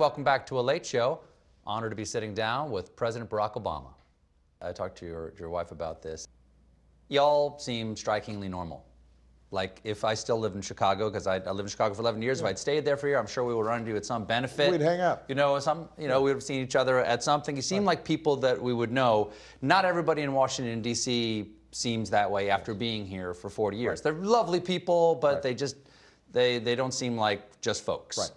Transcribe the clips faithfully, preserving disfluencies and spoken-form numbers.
Welcome back to A Late Show. Honored to be sitting down with President Barack Obama. I talked to your, your wife about this. Y'all seem strikingly normal. Like, if I still lived in Chicago, because I, I lived in Chicago for eleven years, yeah. If I'd stayed there for a year, I'm sure we would run into you at some benefit. We'd hang out. You know, some, you know, we would have seen each other at something. You seem right. like people that we would know. Not everybody in Washington, D C seems that way after being here for forty years. Right. They're lovely people, but right. they just, they, they don't seem like just folks. Right.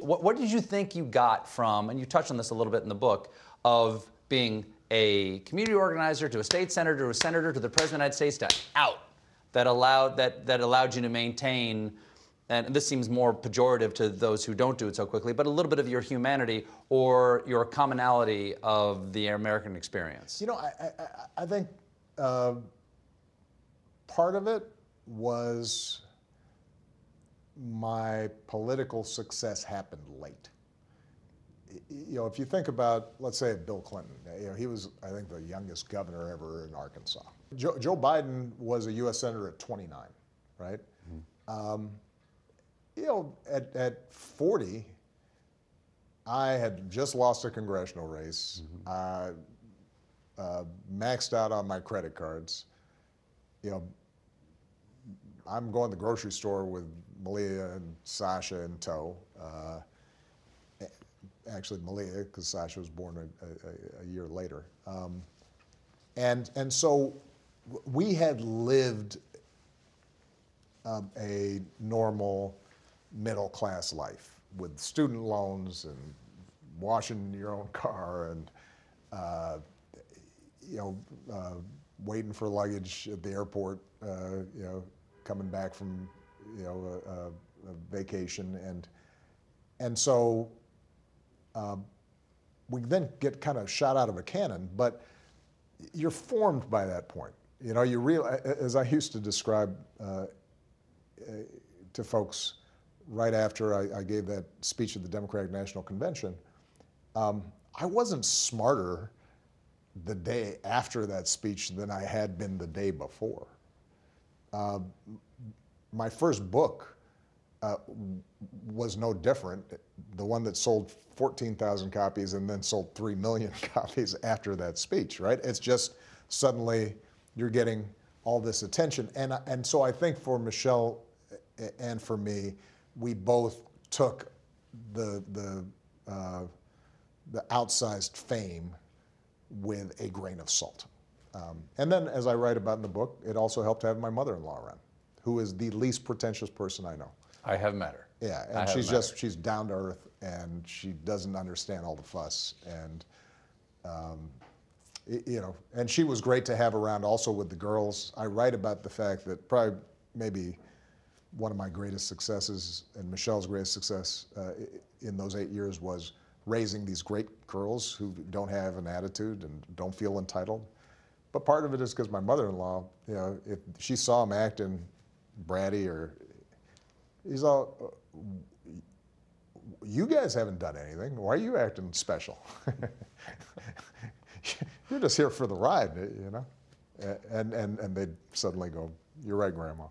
What, what did you think you got from, and you touched on this a little bit in the book, of being a community organizer to a state senator to a senator to the president of the United States to out? That allowed that that allowed you to maintain, and this seems more pejorative to those who don't do it so quickly, but a little bit of your humanity or your commonality of the American experience. You know, I I, I think uh, part of it was my political success happened late. You know, if you think about, let's say, Bill Clinton, you know, he was, I think, the youngest governor ever in Arkansas. Joe, Joe Biden was a U S senator at twenty-nine, right? Mm-hmm. um, you know, at, at forty, I had just lost a congressional race. Mm-hmm. I uh, maxed out on my credit cards. You know, I'm going to the grocery store with Malia and Sasha in tow. Uh, actually Malia, because Sasha was born a, a, a year later. Um, and, and so we had lived um, a normal middle-class life with student loans and washing your own car and, uh, you know, uh, waiting for luggage at the airport, uh, you know, coming back from, you know, a, a, a vacation. And, and so, Uh, we then get kind of shot out of a cannon, but you're formed by that point. You know, you realize, as I used to describe uh, uh, to folks right after I, I gave that speech at the Democratic National Convention, um, I wasn't smarter the day after that speech than I had been the day before. Uh, my first book Uh, was no different. The one that sold fourteen thousand copies and then sold three million copies after that speech, right? It's just suddenly you're getting all this attention. And, and so I think for Michelle and for me, we both took the, the, uh, the outsized fame with a grain of salt. Um, and then, as I write about in the book, it also helped to have my mother-in-law around, who is the least pretentious person I know. I have met her. Yeah, and she's just, she's down to earth, and she doesn't understand all the fuss. And, um, it, you know, and she was great to have around also with the girls. I write about the fact that probably maybe one of my greatest successes and Michelle's greatest success uh, in those eight years was raising these great girls who don't have an attitude and don't feel entitled. But part of it is because my mother-in-law, you know, if she saw him acting bratty or, he's all, you guys haven't done anything. Why are you acting special? You're just here for the ride, you know? And, and, and they'd suddenly go, you're right, Grandma.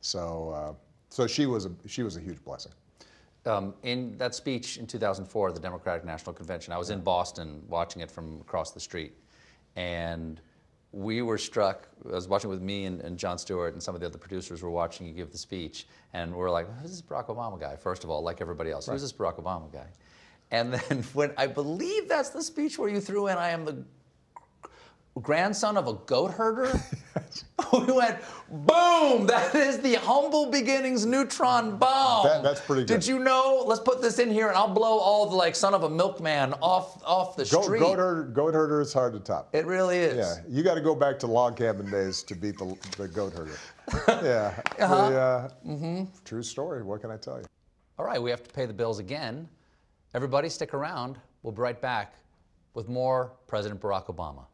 So, uh, so she, was a, she was a huge blessing. Um, in that speech in two thousand four at the Democratic National Convention, I was in Boston watching it from across the street. And we were struck, I was watching with me and, and John Stewart and some of the other producers were watching you give the speech, and we're like, who's this Barack Obama guy, first of all, like everybody else, right. Who's this Barack Obama guy? And then when, I believe that's the speech where you threw in, I am the grandson of a goat herder? We went, boom, that is the humble beginnings neutron bomb. That, that's pretty good. Did you know, let's put this in here and I'll blow all the like son of a milkman off off the goat, street. Goat herder, goat herder is hard to top. It really is. Yeah, you got to go back to log cabin days to beat the, the goat herder. Yeah, uh-huh. the, uh, mm-hmm. True story, what can I tell you? All right, we have to pay the bills again. Everybody stick around, we'll be right back with more President Barack Obama.